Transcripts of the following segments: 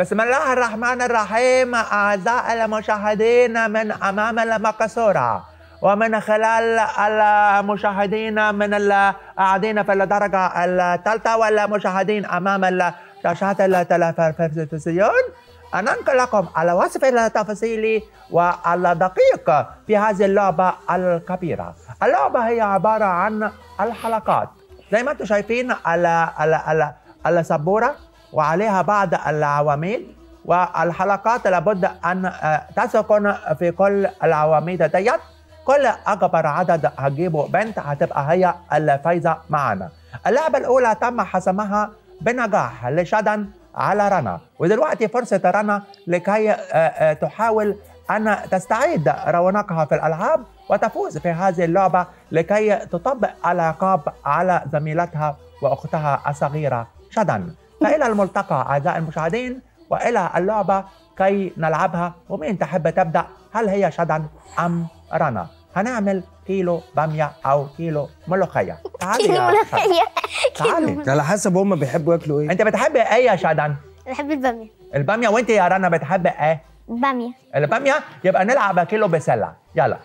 بسم الله الرحمن الرحيم. أعزائي المشاهدين من أمام المقصورة ومن خلال المشاهدين من القاعدين في الدرجة الثالثة والمشاهدين أمام شاشات التلفزيون، أنقل لكم على وصف التفصيلي والدقيق في هذه اللعبة الكبيرة. اللعبة هي عبارة عن الحلقات زي ما أنتم شايفين على السبورة، وعليها بعض العواميد، والحلقات لابد أن تسكن في كل العواميد ديت. كل أكبر عدد هتجيبه بنت هتبقى هي الفايزة معانا. اللعبة الأولى تم حسمها بنجاح لشدن على رنا، ودلوقتي فرصة رنا لكي تحاول أن تستعيد رونقها في الألعاب وتفوز في هذه اللعبة لكي تطبق العقاب على زميلتها وأختها الصغيرة شدن. فإلى الملتقى أعزائي المشاهدين وإلى اللعبة كي نلعبها. ومين تحب تبدأ، هل هي شدن أم رنا؟ هنعمل كيلو بامية أو كيلو ملوخية. كيلو ملوخية، تعالي على حسب هما بيحبوا ياكلوا إيه. أنت بتحبي إيه يا شدن؟ بحب البامية. البامية، وأنت يا رنا بتحبي إيه؟ البامية. البامية، يبقى نلعب كيلو بسلة، يلا.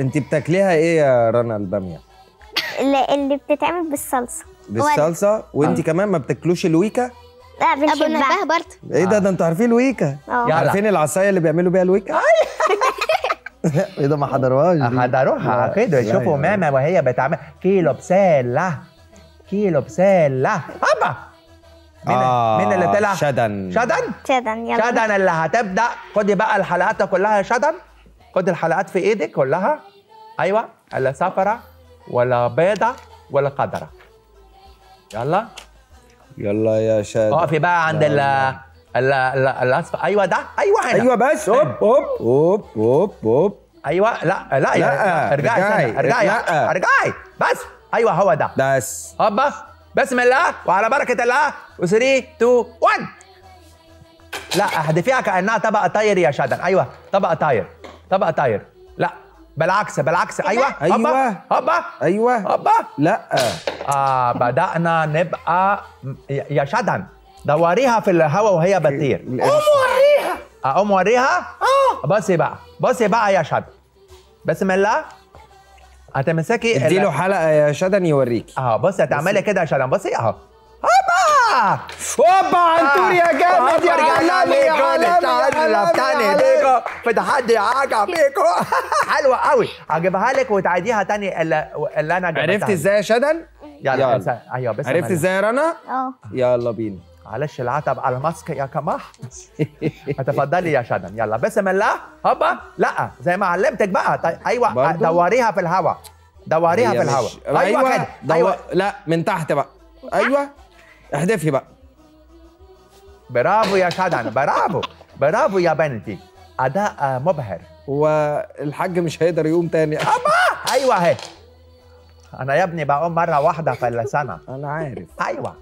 أنت بتاكليها إيه يا رنا البامية؟ اللي بتتعمل بالصلصة. بالصلصه. وانت كمان ما بتاكلوش الويكا؟ لا بنحبها برضه. ايه ده انتوا عارفين الويكا؟ عارفين العصايه اللي بيعملوا بيها الويكا؟ ايه ده ما حضروهاش؟ حضروها كده. شوفوا ماما وهي بتعمل كيلو بسله، كيلو بسله. هبا مين اللي طلع؟ شدن. شدن؟ شدن، يلا شدن اللي هتبدا. خدي بقى الحلقات كلها يا شدن، خدي الحلقات في ايدك كلها. ايوه، لا صفرة ولا بيضه ولا قدره. يلا يلا يا شادي، اقفي بقى عند الاصفر. ايوه ده، ايوه هنا، ايوه بس. هوب هوب هوب هوب هوب. ايوه. لا لا يا ارجعي ارجعي ارجعي بس. ايوه هو ده بس. هوبا، بسم الله وعلى بركه الله. و3 2 1. لا احذفيها كانها طبق طاير يا شادن. ايوه طبق طاير، طبق طاير. لا بالعكس بالعكس. ايوه هوبا هوبا. ايوه هوبا. لا بدأنا نبقى يا شدن. دوريها في الهواء وهي بتطير. اقوم وريها. بصي بقى، بصي بقى يا شدن، بسم الله. هتمسكي اديله حلقه يا شدن يوريكي. بصي هتعملي كده يا شدن. بصي اهو. هوبا هوبا. عنتور يا جامد يا عالمي يا عالمي. في تحدي عجب بيكو. حلوه قوي، هجيبها لك وتعيديها تاني اللي انا جبتها. عرفت ازاي يا شدن؟ يلا. ايوه بس عرفت ازاي يا رنا؟ يلا بينا. معلش العتب على ماسك يا كمح. اتفضلي يا شدن، يلا بسم الله. هوبا. لا زي ما علمتك بقى. طيب ايوه دوريها في الهواء، دوريها في الهواء. ايوه ايوه. لا من تحت بقى. ايوه احذفي بقى. برافو يا شدن، برافو برافو يا بنتي، اداء مبهر. والحاج مش هيقدر يقوم تاني. ايوه اهي. أنا يا ابني بقوم مرة واحدة في السنة. أنا عارف. أيوه.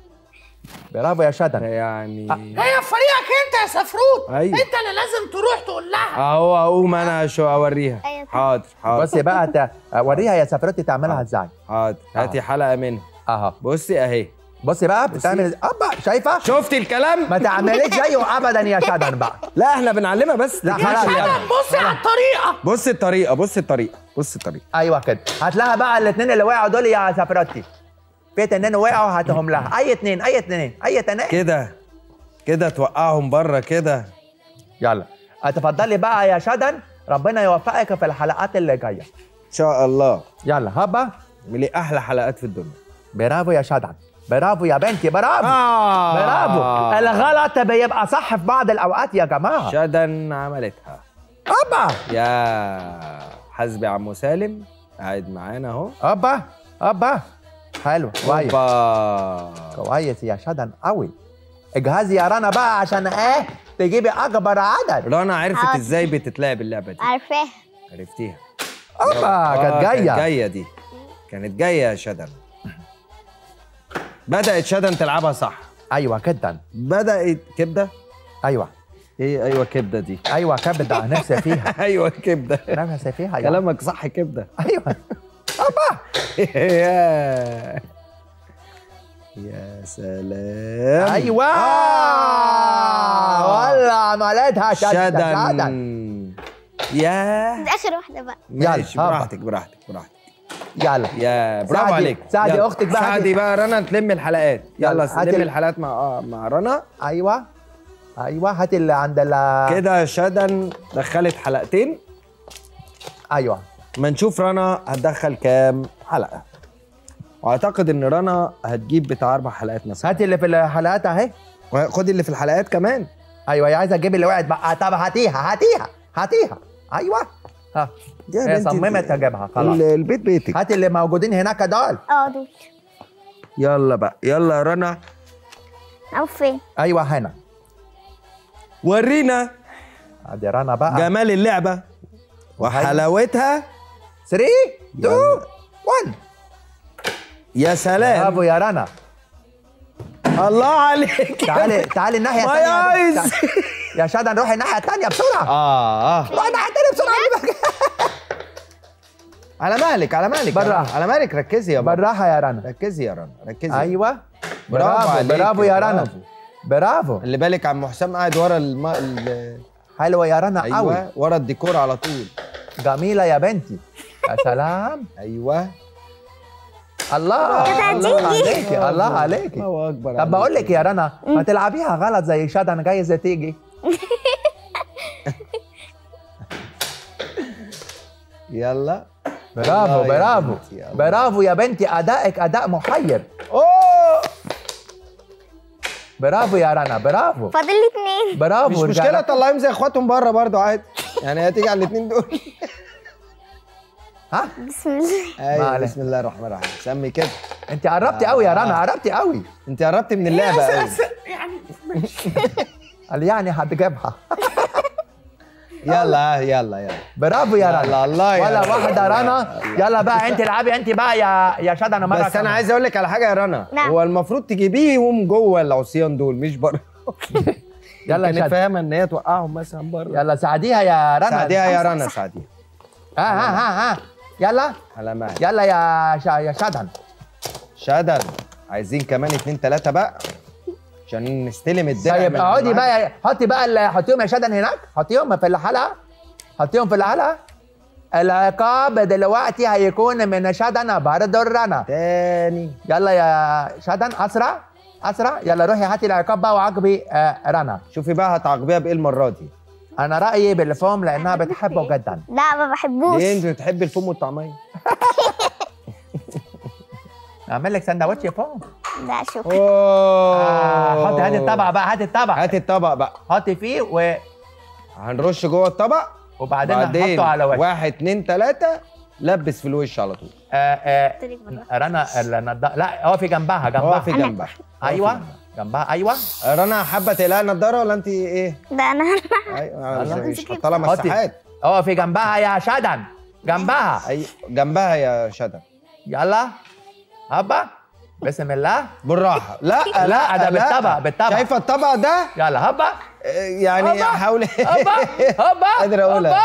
برافو يا شدن. يعني هي فريقك أنت يا سفروت. أيوه. أنت اللي لازم تروح تقول لها. أهو أقوم أنا أوريها. أيوه. حاضر حاضر. بصي بقى وريها يا سفروت تعملها إزاي. حاضر. هاتي حلقة منها. أهو. بصي أهي. بصي بقى بتعمل. شايفة؟ شفتي الكلام؟ ما تعمليش زيه أبدا يا شدن بقى. لا إحنا بنعلمها بس. لا يا شدن بصي على الطريقة. بصي الطريقة، بصي الطريقة، بصي الطريقة. أيوه كده. هات لها بقى الاثنين اللي وقعوا دول يا سفرتي. في اثنين وقعوا هاتهم لها. أي اثنين أي اثنين أي اثنين. كده كده توقعهم بره كده. يلا اتفضلي بقى يا شدن، ربنا يوفقك في الحلقات اللي جاية. إن شاء الله. يلا هبة. ملي أحلى حلقات في الدنيا. برافو يا شدن. برافو يا بنتي، برافو. برافو. الغلط بيبقى صح في بعض الاوقات يا جماعه. شدن عملتها. ابا يا حسبي عمو سالم قاعد معانا اهو. ابا ابا. حلو كويس. كويس يا شدن قوي. اجهزي يا رنا بقى عشان تجيبي اكبر عدد. رنا عرفت ازاي بتتلعب اللعبه دي؟ عارفاها. عرفتيها. ابا كانت جايه. كانت جايه دي، كانت جايه يا شدن. بدأت شدن تلعبها صح. أيوة كده. بدأت كبدة. أيوة. إيه أيوة كبدة دي؟ أيوة كبدة. نفسي فيها. أيوة كبدة. نفسي فيها. كلامك صح كبدة. أيوة. أبا. يا سلام. ايوه ولا عملتها شدن. يا دي اخر واحده بقى. ماشي براحتك براحتك براحتك. يلا يا برافو عليك. ساعدي اختك بقى. ساعدي بقى رنا تلم الحلقات. يلا نلم الحلقات مع رنا. ايوه ايوه هات اللي عند كده. شدن دخلت حلقتين. ايوه ما نشوف رنا هتدخل كام حلقه. واعتقد ان رنا هتجيب بتاع 4 حلقات مثلا. هات اللي في الحلقات اهي. خد اللي في الحلقات كمان. ايوه هي عايزه تجيب اللي وقعت بقى. طب هاتيها هاتيها هاتيها. ايوه ها هي صممت تجيبها خلاص. البيت بيتك. هات اللي موجودين هناك دول. دول. يلا بقى يلا يا رنا. او فين؟ ايوه هنا. ورينا ادي رنا بقى جمال اللعبه وحلاوتها. 3 2 1. يا سلام برافو يا رنا. الله عليك. تعالي تعالي الناحيه الثانيه. عايز يا شدن روحي الناحيه الثانيه بسرعه. روحي الناحيه الثانيه بسرعه. على مهلك على مهلك. بالراحه على مهلك. ركزي يا بابا. بالراحه يا رنا. ركزي يا رنا ركزي. ايوه برافو برافو يا رنا برافو. اللي بالك عم حسام قاعد ورا حلوه يا رنا. أيوة. قوي ورا الديكور على طول. جميله يا بنتي. يا سلام. ايوه الله الله عليكي الله عليكي. الله اكبر. طب بقول لك يا رنا ما تلعبيها غلط زي شدن جايز تيجي. يلا برافو برافو برافو يا بنتي. ادائك اداء محير. برافو يا رنا برافو. فاضل لي 2. برافو. مش مشكله طلعيهم زي اخواتهم بره برضه عادي. يعني هتيجي على ال2 دول. ها بسم الله. ايوه بسم الله الرحمن الرحيم. سمي كده. انت قربتي قوي يا رنا. قربتي قوي. انت قربتي من اللعبه قوي. يعني قال يعني هتجيبها. يلا يلا يلا برافو يا رنا. الله ولا واحده رنا. يلا بقى انت العبي انت بقى يا شدن مره. بس انا عايز اقول لك على حاجه يا رنا. هو المفروض تجيبيهم جوه العصيان دول مش بره. يلا انا فاهمه ان هي توقعهم مثلا بره. يلا ساعديها يا رنا. ساعديها يا رنا ساعديها. ها يلا على مهلك. يلا يا شدن. شدن عايزين كمان 2 3 بقى عشان نستلم الدنيا. طيب اقعدي بقى حطي بقى حطيهم يا شدن هناك. حطيهم في الحلقه. حطيهم في الحلقه. العقاب دلوقتي هيكون من شدن برضه رنا تاني. يلا يا شدن اسرع اسرع. يلا روحي هاتي العقاب بقى وعاقبي رنا. شوفي بقى هتعاقبيها بايه المره دي. انا رايي بالفوم لانها بتحبه جدا. لا ما بحبوش. ليه انت بتحبي الفوم والطعميه؟ اعمل لك سندوتش فوم. لا شكرا. حطي هاتي الطبق بقى. هاتي الطبق هاتي الطبق بقى. حطي فيه و هنرش جوه الطبق وبعدين هنحطه على وشك. 1 2 3 لبس في الوش على طول. رنا لا اقفي جنبها جنبها. اقفي جنبها. ايوه جنبها. ايوه رنا حابه تقلعي النضاره ولا انت ايه؟ ده انا. ايوه مش طالعه مساحات. اقفي جنبها يا شدن جنبها. جنبها يا شدن. يلا هبه بسم الله بالراحه. لا لا ده بالطبق بالطبق. شايفه الطبق ده؟ يلا هبه يعني حاولي. هبه هبه قادر اقولها.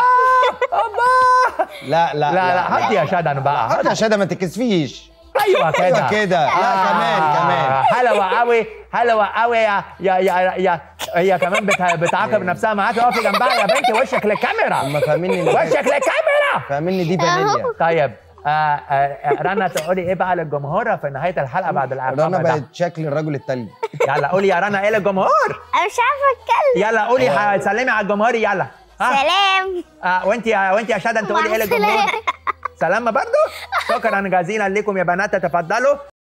هبه لا لا لا هاتي يا شدن بقى. هاتي يا شدن ما تتكسفيش. ايوه كده ايوه كده. لا كمان كمان. حلوه قوي حلوه قوي يا يا يا يا. هي كمان بتعاقب نفسها معاكي. اقفي جنبها يا بنتي وشك للكاميرا. هم فاهميني. وشك للكاميرا. فاهميني دي فانيليا. طيب رنا تقولي ايه بقى للجمهور في نهايه الحلقه بعد العقاب؟ رنا بقت شكل الرجل التلج. يلا قولي يا رنا ايه للجمهور؟ انا مش عارفه اتكلم. يلا قولي سلمي على الجمهور. يلا سلام. وانت يا شدن تقولي ايه للجمهور؟ سلام برضه. شكرا جزيلا لكم يا بنات. تفضلوا.